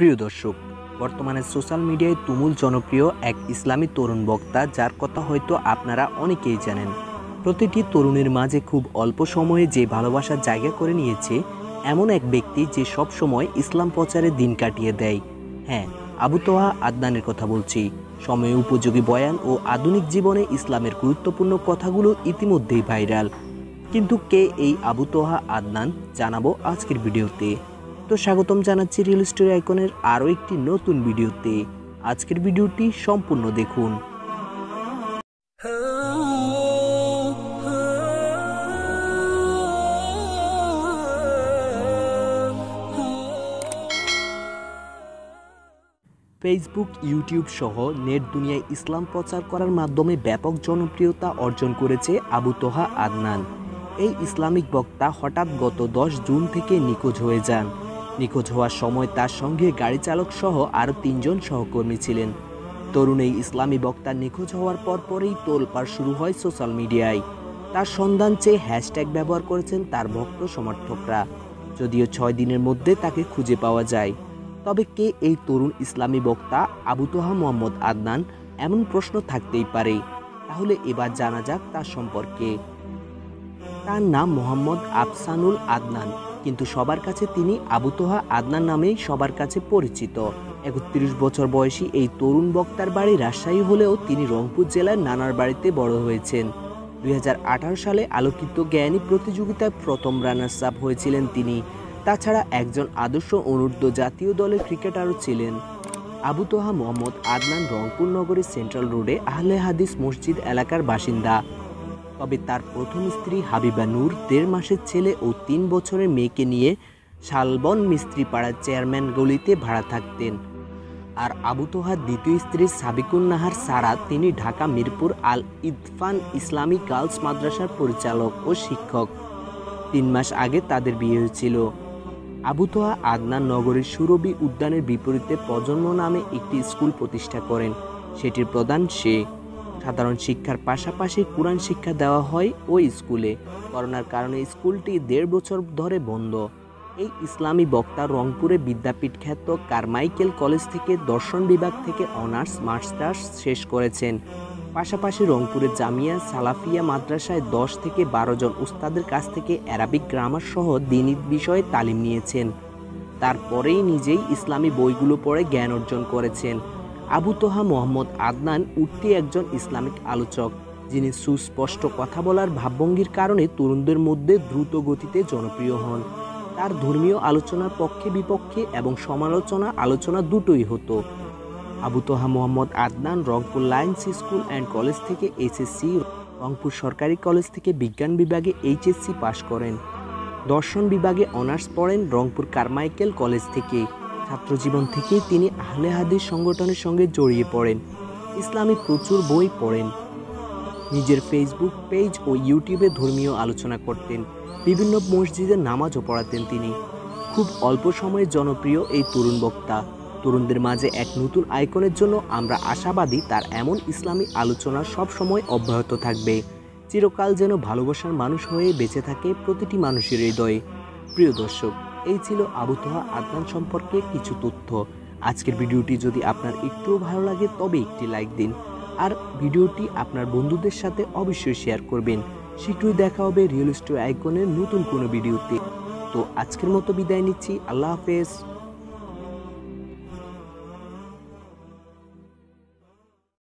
প্রিয় দর্শক, বর্তমানে সোশ্যাল মিডিয়ায় তুমুল জনপ্রিয় এক ইসলামী তরুণ বক্তা, যার কথা হয়তো আপনারা অনেকেই জানেন। প্রতিটি তরুণের মাঝে খুব অল্প সময়ে যে ভালোবাসার জায়গা করে নিয়েছে এমন এক ব্যক্তি যে সব সময় ইসলাম প্রচারে দিন কাটিয়ে দেয়। হ্যাঁ, আবু তোহা আদনানের কথা বলছি। সময় উপযোগী বয়ান ও আধুনিক জীবনে ইসলামের গুরুত্বপূর্ণ কথাগুলো ইতিমধ্যেই ভাইরাল। কিন্তু কে এই আবু তোহা আদনান, জানাবো আজকের ভিডিওতে। তো স্বাগতম জানাচ্ছি রিয়েল স্টোরি আইকনের আরও একটি নতুন ভিডিওতে। আজকের ভিডিওটি সম্পূর্ণ দেখুন। ফেসবুক, ইউটিউব সহ নেট দুনিয়ায় ইসলাম প্রচার করার মাধ্যমে ব্যাপক জনপ্রিয়তা অর্জন করেছে আবু তোহা আদনান। এই ইসলামিক বক্তা হঠাৎ গত 10 জুন থেকে নিখোঁজ হয়ে যান। নিখোঁজ হওয়ার সময় তার সঙ্গে গাড়ি চালক সহ আরও 3 জন সহকর্মী ছিলেন। তরুণ এই ইসলামী বক্তা নিখোঁজ হওয়ার পরপরই তোলপাড় শুরু হয় সোশ্যাল মিডিয়ায়। তার সন্ধান চেয়ে হ্যাশট্যাগ ব্যবহার করেছেন তার ভক্ত সমর্থকরা। যদিও 6 দিনের মধ্যে তাকে খুঁজে পাওয়া যায়। তবে কে এই তরুণ ইসলামী বক্তা আবু তোহা মোহাম্মদ আদনান, এমন প্রশ্ন থাকতেই পারে। তাহলে এবার জানা যাক তার সম্পর্কে। তার নাম মোহাম্মদ আফসানুল আদনান, কিন্তু সবার কাছে তিনি আবু তোহা আদনান নামেই সবার কাছে পরিচিত। 31 বছর বয়সী এই তরুণ বক্তার বাড়ি রাজশাহী হলেও তিনি রংপুর জেলার নানার বাড়িতে বড় হয়েছেন। 2018 সালে আলোকিত জ্ঞানী প্রতিযোগিতায় প্রথম রানার্স আপ হয়েছিলেন তিনি। তাছাড়া একজন আদর্শ অনূর্ধ্ব জাতীয় দলের ক্রিকেটারও ছিলেন। আবু তোহা মোহাম্মদ আদনান রংপুর নগরের সেন্ট্রাল রোডে আহলে হাদিস মসজিদ এলাকার বাসিন্দা। তবে তার প্রথম স্ত্রী হাবিবা নূর 1.5 মাসের ছেলে ও 3 বছরের মেয়েকে নিয়ে শালবন মিস্ত্রিপাড়ার চেয়ারম্যান গলিতে ভাড়া থাকতেন। আর আবু তোহার দ্বিতীয় স্ত্রী সাবিকুন নাহার সারা, তিনি ঢাকা মিরপুর আল ইদফান ইসলামী গার্লস মাদ্রাসার পরিচালক ও শিক্ষক। 3 মাস আগে তাদের বিয়ে হয়েছিল। আবু তোহা আদনান নগরের সুরবি উদ্যানের বিপরীতে প্রজন্ম নামে একটি স্কুল প্রতিষ্ঠা করেন। সেটির প্রধান সে। সাধারণ শিক্ষার পাশাপাশি কোরআন শিক্ষা দেওয়া হয় ওই স্কুলে। করোনার কারণে স্কুলটি 1.5 বছর ধরে বন্ধ। এই ইসলামী বক্তা রংপুরে বিদ্যাপীঠ খ্যাত কারমাইকেল কলেজ থেকে দর্শন বিভাগ থেকে অনার্স মাস্টার্স শেষ করেছেন। পাশাপাশি রংপুরের জামিয়া সালাফিয়া মাদ্রাসায় 10 থেকে 12 জন উস্তাদের কাছ থেকে অ্যারাবিক গ্রামার সহ দীনিক বিষয়ে তালিম নিয়েছেন। তারপরেই নিজেই ইসলামী বইগুলো পড়ে জ্ঞান অর্জন করেছেন। আবু তোহা মোহাম্মদ আদনান উঠতি একজন ইসলামিক আলোচক, যিনি সুস্পষ্ট কথা বলার ভাবভঙ্গির কারণে তরুণদের মধ্যে দ্রুত গতিতে জনপ্রিয় হন। তার ধর্মীয় আলোচনার পক্ষে বিপক্ষে এবং সমালোচনা আলোচনা দুটোই হতো। Abu Toha Mohammad Adnan Rangpur lions school and college থেকে এসএসসি, রংপুর সরকারি কলেজ থেকে বিজ্ঞান বিভাগে এইচএসসি পাশ করেন। দর্শন বিভাগে অনার্স পড়েন রংপুর কারমাইকেল কলেজ থেকে। ছাত্রজীবন থেকেই তিনি আহলে হাদিস সংগঠনের সঙ্গে জড়িয়ে পড়েন। ইসলামী প্রচুর বই পড়েন। নিজের ফেসবুক পেজ ও ইউটিউবে ধর্মীয় আলোচনা করতেন। বিভিন্ন মসজিদে নামাজও পড়াতেন তিনি। খুব অল্প সময়ে জনপ্রিয় এই তরুণ বক্তা তরুণদের মাঝে এক নতুন আইকনের জন্য আমরা আশাবাদী তার এমন ইসলামী আলোচনা সবসময় অব্যাহত থাকবে। চিরকাল যেন ভালোবাসার মানুষ হয়ে বেঁচে থাকে প্রতিটি মানুষের হৃদয়ে। প্রিয় দর্শক, এই ছিল আবু তোহা আদনান সম্পর্কে কিছু তথ্য। আজকের ভিডিওটি যদি আপনার একটুও ভালো লাগে তবে একটি লাইক দিন, আর ভিডিওটি আপনার বন্ধুদের সাথে অবশ্যই শেয়ার করবেন। শীঘ্রই দেখা হবে রিয়েল স্টোরি আইকনের নতুন কোনো ভিডিওতে। তো আজকের মতো বিদায় নিচ্ছি। আল্লাহ হাফেজ।